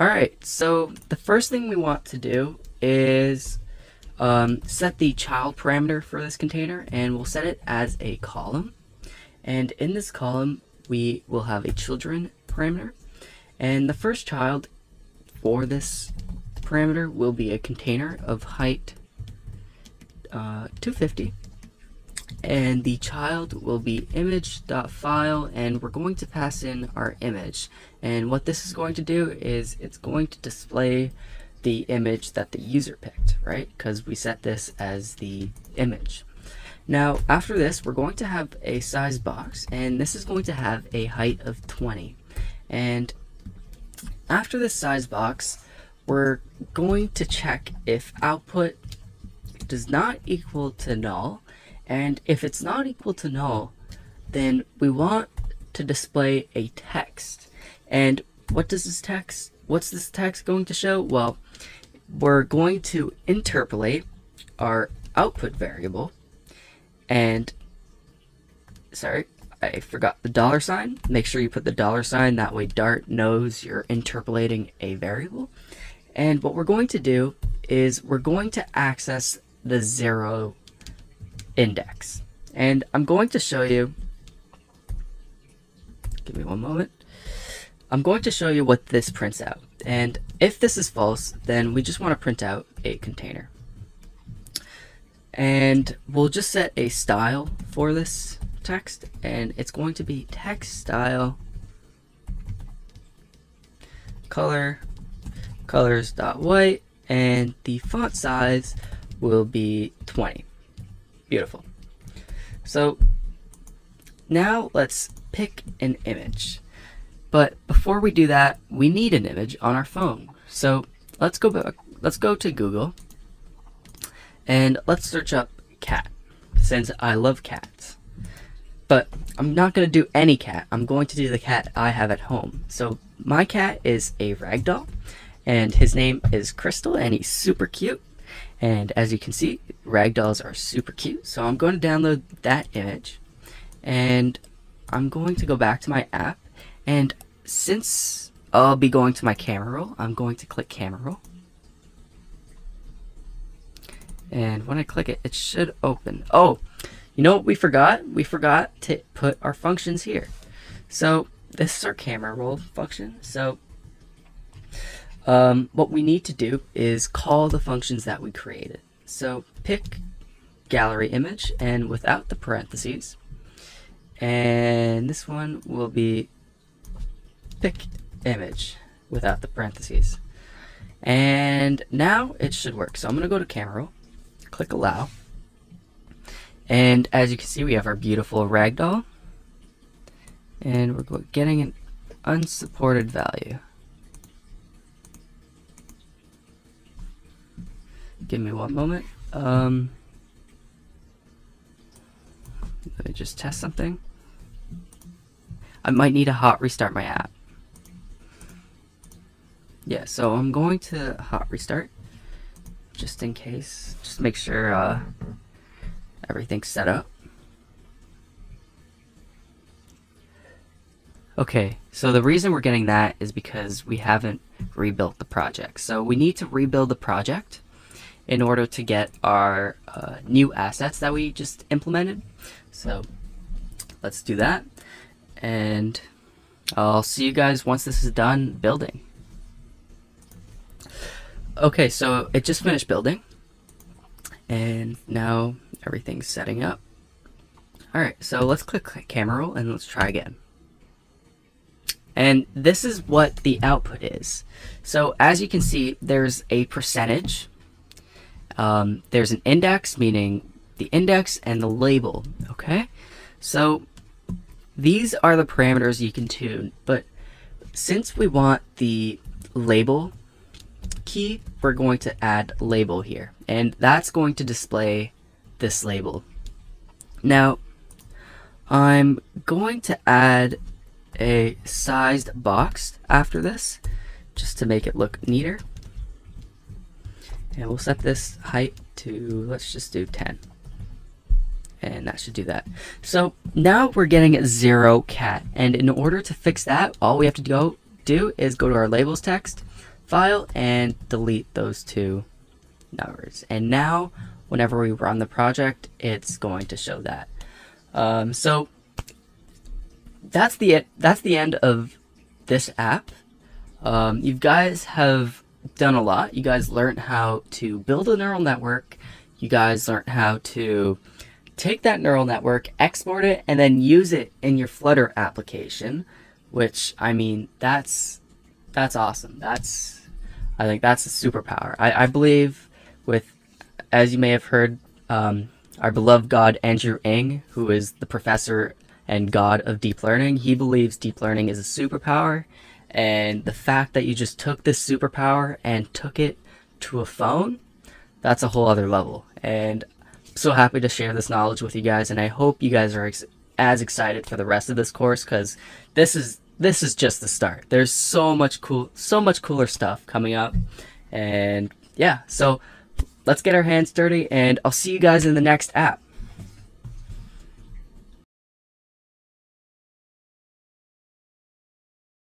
All right, so the first thing we want to do is set the child parameter for this container, and we'll set it as a column. And in this column, we will have a children parameter. And the first child for this parameter will be a container of height 250. And the child will be image.file, and we're going to pass in our image. And what this is going to do is it's going to display the image that the user picked, right? Because we set this as the image. Now, after this, we're going to have a size box, and this is going to have a height of 20. And after this size box, we're going to check if output does not equal to null. And if it's not equal to null, then we want to display a text. And what does this text, what's this text going to show? Well, we're going to interpolate our output variable. And, sorry, I forgot the dollar sign. Make sure you put the dollar sign, that way Dart knows you're interpolating a variable. And what we're going to do is we're going to access the zero index. And I'm going to show you, give me one moment. I'm going to show you what this prints out. And if this is false, then we just want to print out a container. And we'll just set a style for this text, and it's going to be text style color colors.white, and the font size will be 20. Beautiful. So now let's pick an image. But before we do that, we need an image on our phone. So let's go back, let's go to Google and let's search up cat, since I love cats. But I'm not going to do any cat. I'm going to do the cat I have at home. So my cat is a ragdoll, and his name is Crystal, and he's super cute. And as you can see, ragdolls are super cute. So I'm going to download that image, and I'm going to go back to my app. And since I'll be going to my camera roll, I'm going to click camera roll. And when I click it, it should open. Oh, you know what we forgot? We forgot to put our functions here. So this is our camera roll function. So what we need to do is call the functions that we created. So pick gallery image, and without the parentheses, and this one will be pick image without the parentheses. And now it should work. So I'm going to go to camera roll, click allow, and as you can see, we have our beautiful ragdoll, and we're getting an unsupported value. Give me one moment. Let me just test something. I might need a hot restart my app. Yeah, so I'm going to hot restart just in case. Just make sure everything's set up. Okay, so the reason we're getting that is because we haven't rebuilt the project. So we need to rebuild the project in order to get our new assets that we just implemented. So let's do that. And I'll see you guys once this is done building. Okay, so it just finished building, and now everything's setting up. All right, so let's click camera roll and let's try again. And this is what the output is. So as you can see, there's a percentage. There's an index, meaning the index and the label, okay? So these are the parameters you can tune, but since we want the label key, we're going to add label here, and that's going to display this label. Now, I'm going to add a sized box after this, just to make it look neater. And we'll set this height to, let's just do 10. And that should do that. So now we're getting a zero cat. And in order to fix that, all we have to do is go to our labels text, file and delete those two numbers. And now whenever we run the project, it's going to show that. So that's the end of this app. You guys have done a lot. You guys learned how to build a neural network. You guys learned how to take that neural network, export it, and then use it in your Flutter application, which, I mean, that's awesome. I think that's a superpower. I believe with, as you may have heard, our beloved god Andrew Ng, who is the professor and god of deep learning, he believes deep learning is a superpower. And the fact that you just took this superpower and took it to a phone, that's a whole other level. And I'm so happy to share this knowledge with you guys, and I hope you guys are as excited for the rest of this course, because this is just the start. There's so much cooler stuff coming up. And yeah, so let's get our hands dirty, and I'll see you guys in the next app.